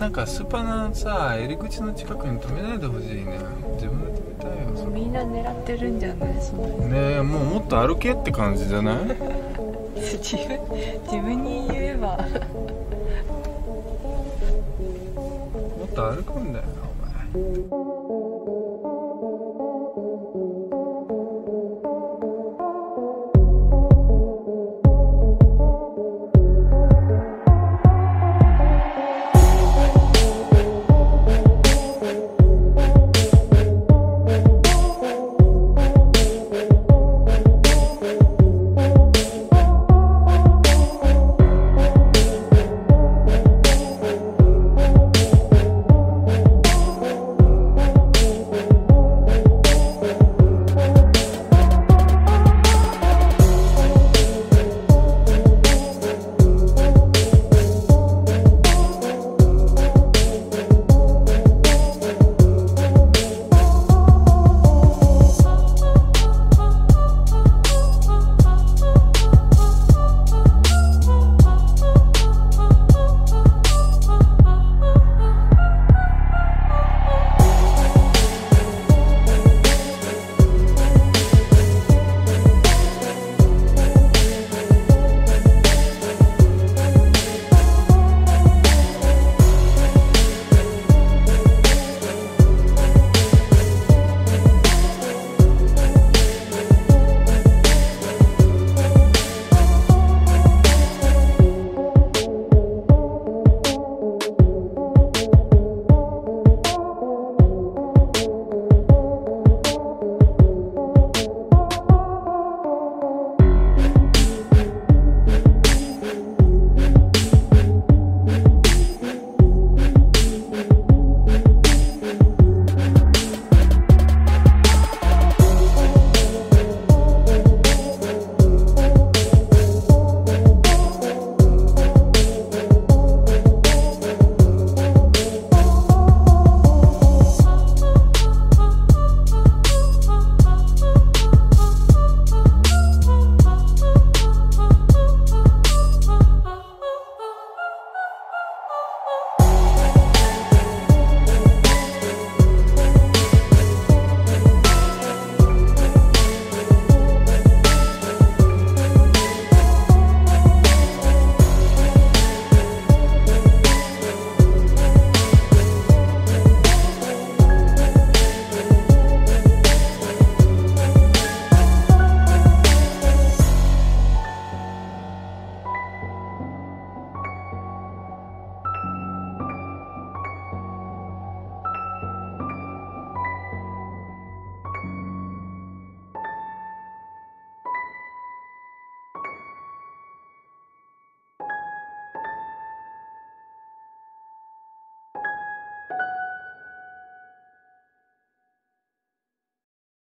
なんかスーパーのさ入り口の近くに止めないでほしいね。自分で止めたいよ。それみんな狙ってるんじゃないそんなねえ、もうもっと歩けって感じじゃない自分に言えばもっと歩くんだよお前。